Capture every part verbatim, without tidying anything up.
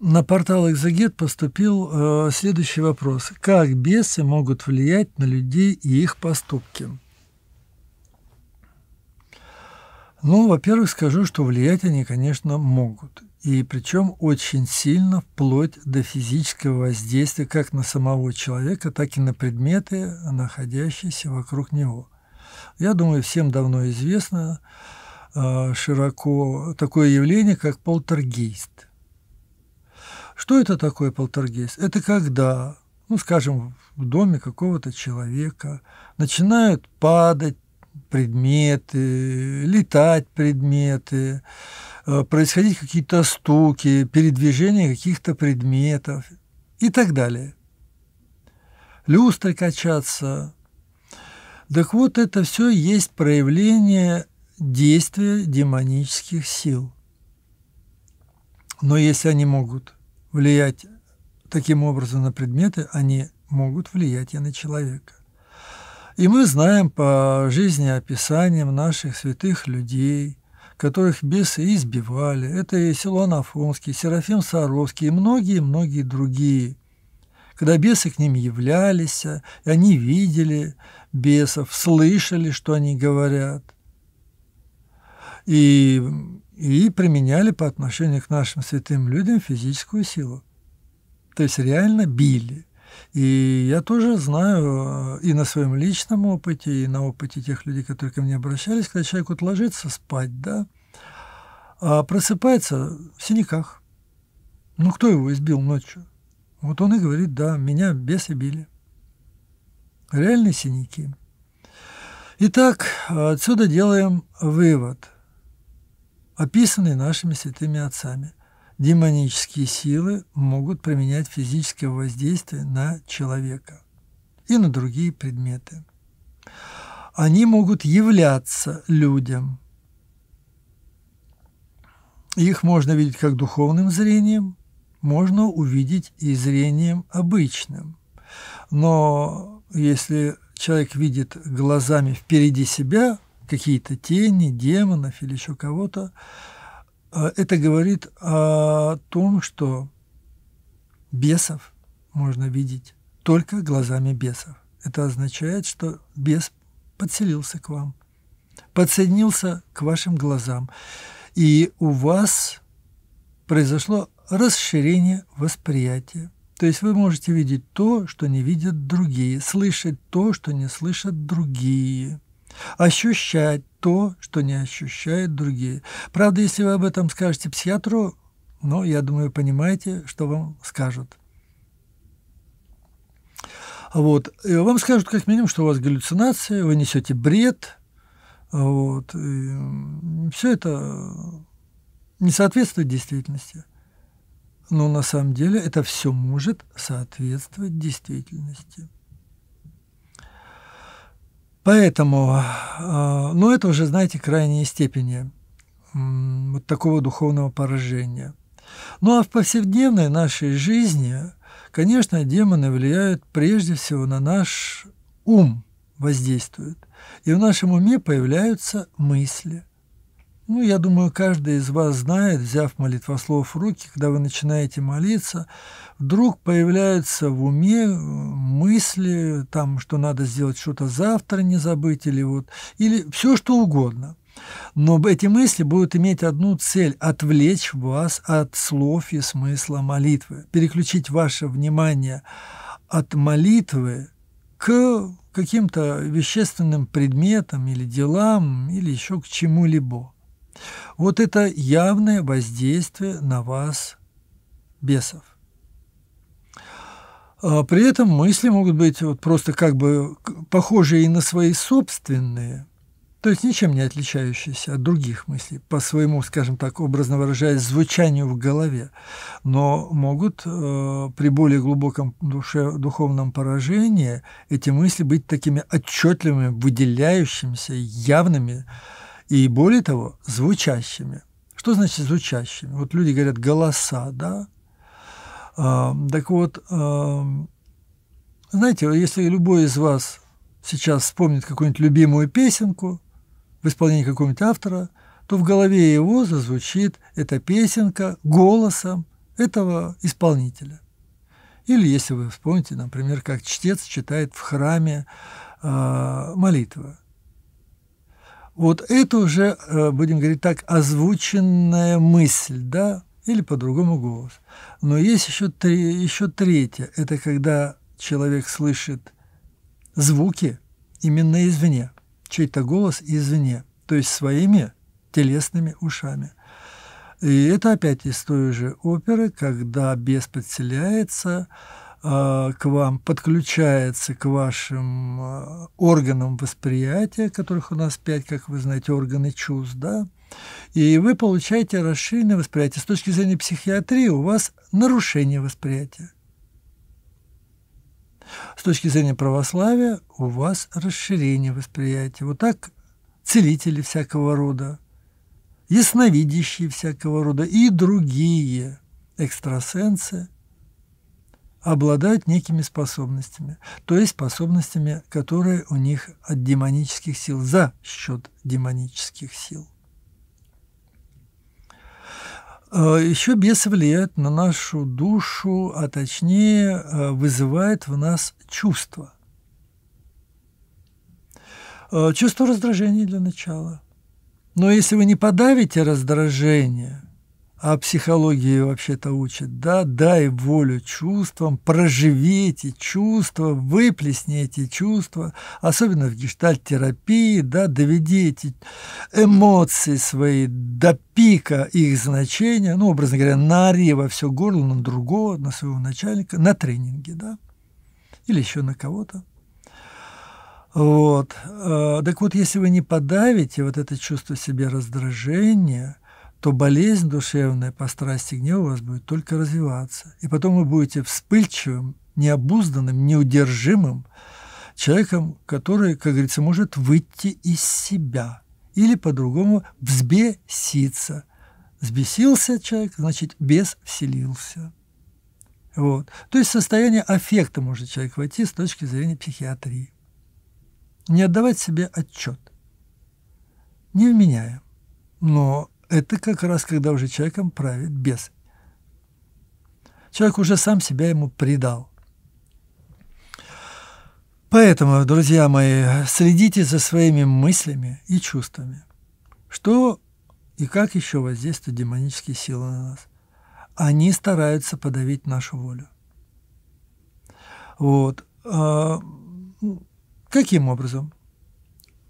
На портал «Экзегет» поступил э, следующий вопрос. Как бесы могут влиять на людей и их поступки? Ну, во-первых, скажу, что влиять они, конечно, могут. И причем очень сильно, вплоть до физического воздействия как на самого человека, так и на предметы, находящиеся вокруг него. Я думаю, всем давно известно э, широко такое явление, как полтергейст. Что это такое полтергейст? Это когда, ну, скажем, в доме какого-то человека начинают падать предметы, летать предметы, происходить какие-то стуки, передвижение каких-то предметов и так далее. Люстры качаться. Так вот, это все есть проявление действия демонических сил. Но если они могут влиять таким образом на предметы, они могут влиять и на человека. И мы знаем по жизнеописаниям наших святых людей, которых бесы избивали. Это и Силуан Афонский, Серафим Саровский и многие-многие другие. Когда бесы к ним являлись, и они видели бесов, слышали, что они говорят. И... и применяли по отношению к нашим святым людям физическую силу. То есть реально били. И я тоже знаю и на своем личном опыте, и на опыте тех людей, которые ко мне обращались, когда человек вот ложится спать, да, а просыпается в синяках. Ну, кто его избил ночью? Вот он и говорит: да, меня бесы били. Реальные синяки. Итак, отсюда делаем вывод, описанные нашими святыми отцами. Демонические силы могут применять физическое воздействие на человека и на другие предметы. Они могут являться людям. Их можно видеть как духовным зрением, можно увидеть и зрением обычным. Но если человек видит глазами впереди себя какие-то тени, демонов или еще кого-то, это говорит о том, что бесов можно видеть только глазами бесов. Это означает, что бес подселился к вам, подсоединился к вашим глазам, и у вас произошло расширение восприятия. То есть вы можете видеть то, что не видят другие, слышать то, что не слышат другие, ощущать то, что не ощущают другие. Правда, если вы об этом скажете психиатру, ну, я думаю, понимаете, что вам скажут. Вот. И вам скажут, как минимум, что у вас галлюцинации, вы несете бред. Вот. Все это не соответствует действительности. Но на самом деле это все может соответствовать действительности. Поэтому, ну, это уже, знаете, крайние степени вот такого духовного поражения. Ну, а в повседневной нашей жизни, конечно, демоны влияют прежде всего на наш ум, воздействуют. И в нашем уме появляются мысли. Ну, я думаю, каждый из вас знает, взяв молитвослов в руки, когда вы начинаете молиться, вдруг появляются в уме мысли, там, что надо сделать что-то завтра, не забыть, или вот, или все что угодно. Но эти мысли будут иметь одну цель – отвлечь вас от слов и смысла молитвы, переключить ваше внимание от молитвы к каким-то вещественным предметам или делам, или еще к чему-либо. Вот это явное воздействие на вас бесов. При этом мысли могут быть вот просто как бы похожие и на свои собственные, то есть ничем не отличающиеся от других мыслей, по своему, скажем так, образно выражаясь, звучанию в голове, но могут э, при более глубоком душе, духовном поражении эти мысли быть такими отчетливыми, выделяющимися, явными, и более того, звучащими. Что значит звучащими? Вот люди говорят «голоса», да? А, так вот, а, знаете, если любой из вас сейчас вспомнит какую-нибудь любимую песенку в исполнении какого-нибудь автора, то в голове его зазвучит эта песенка голосом этого исполнителя. Или, если вы вспомните, например, как чтец читает в храме э, молитвы. Вот это уже, э, будем говорить так, озвученная мысль, да, или по-другому голос. Но есть еще, три, еще третье, это когда человек слышит звуки именно извне, чей-то голос извне, то есть своими телесными ушами. И это опять из той же оперы, когда бес подселяется э, к вам, подключается к вашим э, органам восприятия, которых у нас пять, как вы знаете, органы чувств, да, и вы получаете расширенное восприятие. С точки зрения психиатрии у вас нарушение восприятия. С точки зрения православия у вас расширение восприятия. Вот так целители всякого рода, ясновидящие всякого рода и другие экстрасенсы обладают некими способностями, то есть способностями, которые у них от демонических сил, за счет демонических сил. Еще бесы влияют на нашу душу, а точнее вызывает в нас чувство. Чувство раздражения для начала. Но если вы не подавите раздражение, а психология вообще-то учит, да, дай волю чувствам, проживите чувства, выплесните чувства, особенно в гештальт-терапии, да, доведите эмоции свои до пика их значения, ну, образно говоря, наори во все горло на другого, на своего начальника, на тренинге, да, или еще на кого-то. Вот. Так вот, если вы не подавите вот это чувство себе раздражения, то болезнь душевная по страсти гнева у вас будет только развиваться. И потом вы будете вспыльчивым, необузданным, неудержимым человеком, который, как говорится, может выйти из себя или по-другому взбеситься. Взбесился человек, значит, бес вселился. Вот. То есть в состояние аффекта может человек войти с точки зрения психиатрии. Не отдавать себе отчет, не вменяя. Но это как раз, когда уже человеком правит бес. Человек уже сам себя ему предал. Поэтому, друзья мои, следите за своими мыслями и чувствами. Что и как еще воздействуют демонические силы на нас? Они стараются подавить нашу волю. Вот. Каким образом?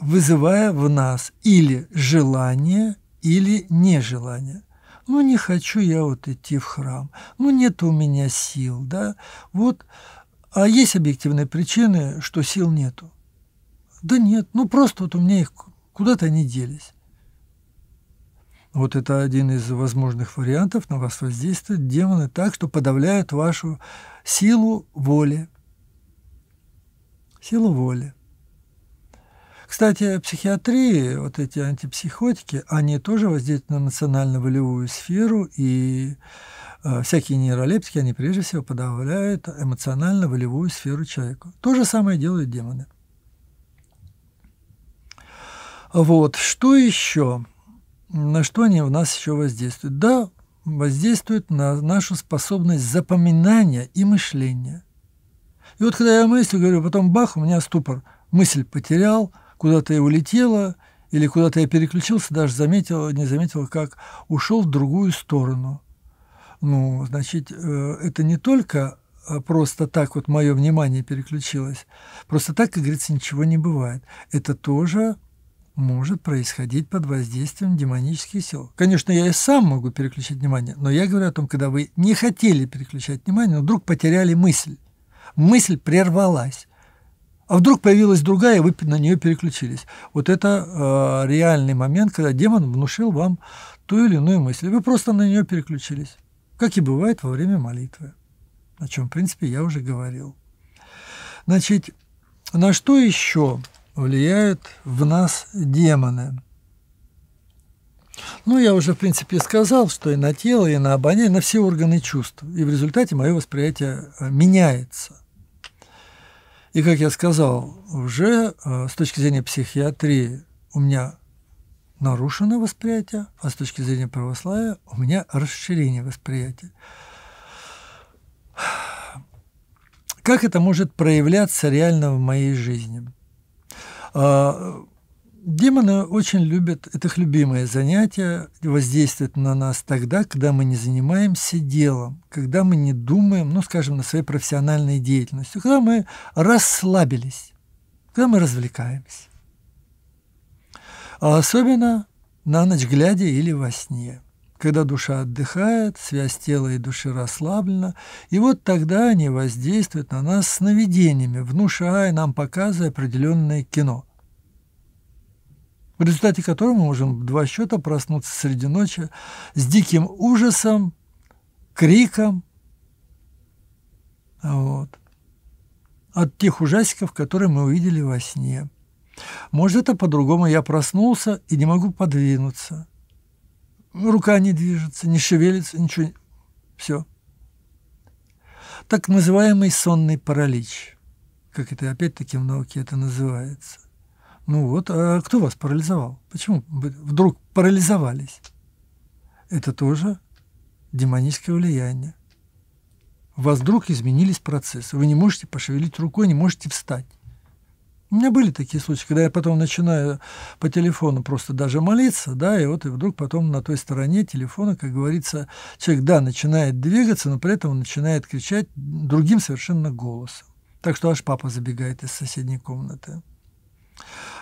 Вызывая в нас или желание, или нежелание. Ну, не хочу я вот идти в храм, ну, нет у меня сил, да, вот. А есть объективные причины, что сил нету? Да нет, ну, просто вот у меня их куда-то они делись. Вот это один из возможных вариантов, на вас воздействуют демоны так, что подавляют вашу силу воли. Силу воли. Кстати, психиатрии, вот эти антипсихотики, они тоже воздействуют на эмоционально-волевую сферу, и э, всякие нейролептики, они прежде всего подавляют эмоционально-волевую сферу человека. То же самое делают демоны. Вот, что еще? На что они у нас еще воздействуют? Да, воздействуют на нашу способность запоминания и мышления. И вот когда я мыслю, говорю, потом бах, у меня ступор. Мысль потерял, куда-то я улетела, или куда-то я переключился, даже заметил, не заметил, как ушел в другую сторону. Ну, значит, это не только просто так вот мое внимание переключилось, просто так, как говорится, ничего не бывает. Это тоже может происходить под воздействием демонических сил. Конечно, я и сам могу переключать внимание, но я говорю о том, когда вы не хотели переключать внимание, но вдруг потеряли мысль. Мысль прервалась, а вдруг появилась другая, и вы на нее переключились. Вот это э, реальный момент, когда демон внушил вам ту или иную мысль. Вы просто на нее переключились, как и бывает во время молитвы, о чем, в принципе, я уже говорил. Значит, на что еще влияют в нас демоны? Ну, я уже, в принципе, сказал, что и на тело, и на обоняние, на все органы чувств. И в результате мое восприятие меняется. И, как я сказал, уже с точки зрения психиатрии у меня нарушено восприятие, а с точки зрения православия у меня расширение восприятия. как это может проявляться реально в моей жизни? Демоны очень любят, это их любимое занятие, воздействовать на нас тогда, когда мы не занимаемся делом, когда мы не думаем, ну, скажем, на своей профессиональной деятельности, когда мы расслабились, когда мы развлекаемся. А особенно на ночь глядя или во сне, когда душа отдыхает, связь тела и души расслаблена, и вот тогда они воздействуют на нас сновидениями, внушая нам, показывая определенное кино, в результате которого мы можем в два счета проснуться среди ночи с диким ужасом, криком вот, от тех ужасиков, которые мы увидели во сне. Может, это по-другому. Я проснулся и не могу подвинуться. Рука не движется, не шевелится, ничего. Все. Так называемый сонный паралич. Как это опять-таки в науке это называется. Ну вот, а кто вас парализовал? Почему вы вдруг парализовались? Это тоже демоническое влияние. У вас вдруг изменились процессы. Вы не можете пошевелить рукой, не можете встать. У меня были такие случаи, когда я потом начинаю по телефону просто даже молиться, да, и вот и вдруг потом на той стороне телефона, как говорится, человек, да, начинает двигаться, но при этом он начинает кричать другим совершенно голосом. Так что аж папа забегает из соседней комнаты.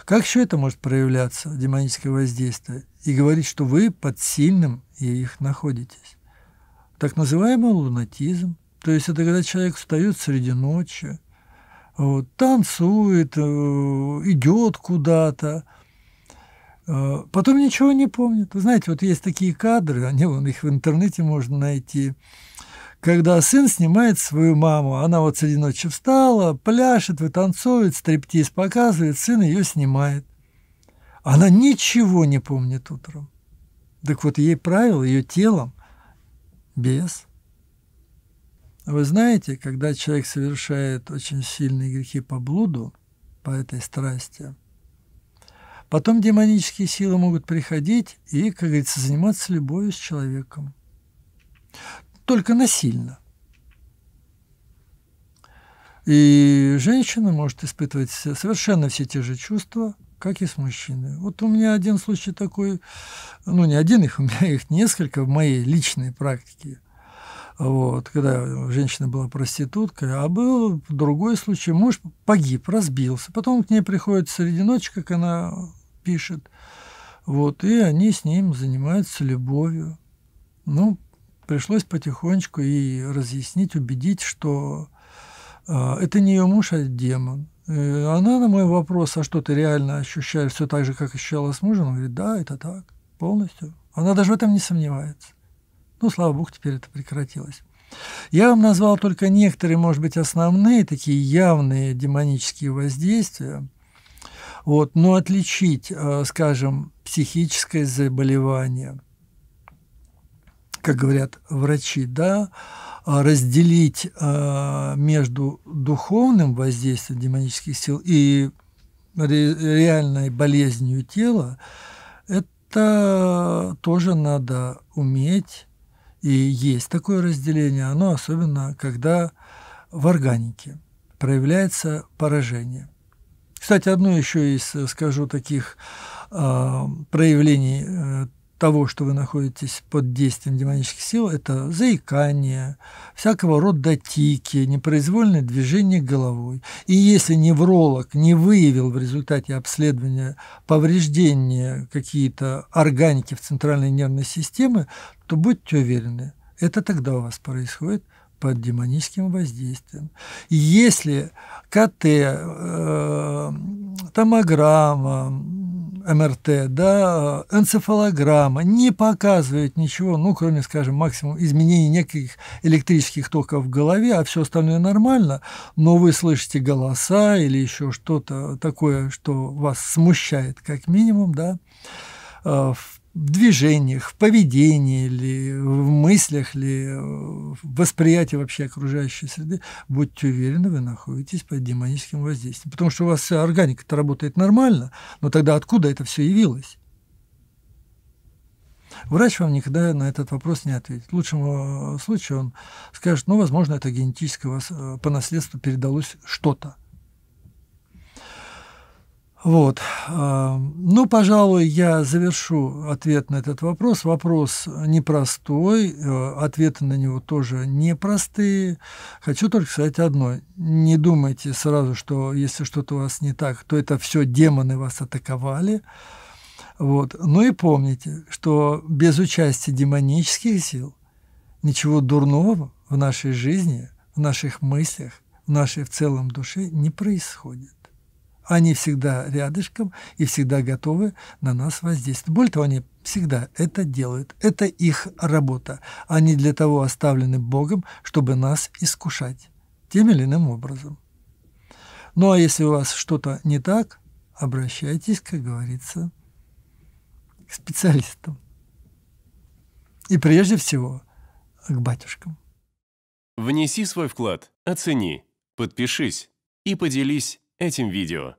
Как еще это может проявляться, демоническое воздействие, и говорить, что вы под сильным и их находитесь? Так называемый лунатизм, то есть это когда человек встает среди ночи, вот, танцует, идет куда-то, потом ничего не помнит. Вы знаете, вот есть такие кадры, они, вон, их в интернете можно найти, когда сын снимает свою маму, она вот среди ночи встала, пляшет, вытанцовывает, стриптиз показывает, сын ее снимает. Она ничего не помнит утром. Так вот, ей правил, ее телом бес. Вы знаете, когда человек совершает очень сильные грехи по блуду, по этой страсти, потом демонические силы могут приходить и, как говорится, заниматься любовью с человеком. Только насильно. И женщина может испытывать совершенно все те же чувства, как и с мужчиной. Вот у меня один случай такой, ну не один их, у меня их несколько в моей личной практике. Вот, когда женщина была проституткой, а был другой случай, муж погиб, разбился. Потом к ней приходит среди ночи, как она пишет, вот, и они с ним занимаются любовью. Ну, пришлось потихонечку ей разъяснить, убедить, что э, это не ее муж, а демон. И она на мой вопрос, а что ты реально ощущаешь все так же, как ощущала с мужем, говорит, да, это так, полностью. Она даже в этом не сомневается. Ну, слава богу, теперь это прекратилось. Я вам назвал только некоторые, может быть, основные, такие явные демонические воздействия. Вот. Но отличить, скажем, психическое заболевание, как говорят врачи, да, разделить между духовным воздействием демонических сил и реальной болезнью тела, это тоже надо уметь. И есть такое разделение, оно особенно, когда в органике проявляется поражение. Кстати, одно еще из, скажу, таких э, проявлений э, того, что вы находитесь под действием демонических сил, это заикание, всякого рода тики, непроизвольное движение головой. И если невролог не выявил в результате обследования повреждения какие-то органики в центральной нервной системе, то будьте уверены, это тогда у вас происходит под демоническим воздействием. И если ка тэ, э, томограмма, эм эр тэ, да, энцефалограмма не показывает ничего, ну, кроме, скажем, максимум изменений неких электрических токов в голове, а все остальное нормально, но вы слышите голоса или еще что-то такое, что вас смущает, как минимум, да, в движениях, в поведении ли, в мыслях ли, в восприятии вообще окружающей среды, будьте уверены, вы находитесь под демоническим воздействием. Потому что у вас вся органика-то работает нормально, но тогда откуда это все явилось? Врач вам никогда на этот вопрос не ответит. В лучшем случае он скажет, ну, возможно, это генетически у вас по наследству передалось что-то. Вот. Ну, пожалуй, я завершу ответ на этот вопрос. Вопрос непростой, ответы на него тоже непростые. Хочу только сказать одно. Не думайте сразу, что если что-то у вас не так, то это все демоны вас атаковали. Вот. Ну и помните, что без участия демонических сил ничего дурного в нашей жизни, в наших мыслях, в нашей в целом душе не происходит. Они всегда рядышком и всегда готовы на нас воздействовать. Более того, они всегда это делают. Это их работа. Они для того оставлены Богом, чтобы нас искушать тем или иным образом. Ну, а если у вас что-то не так, обращайтесь, как говорится, к специалистам. И прежде всего, к батюшкам. Внеси свой вклад, оцени, подпишись и поделись этим видео.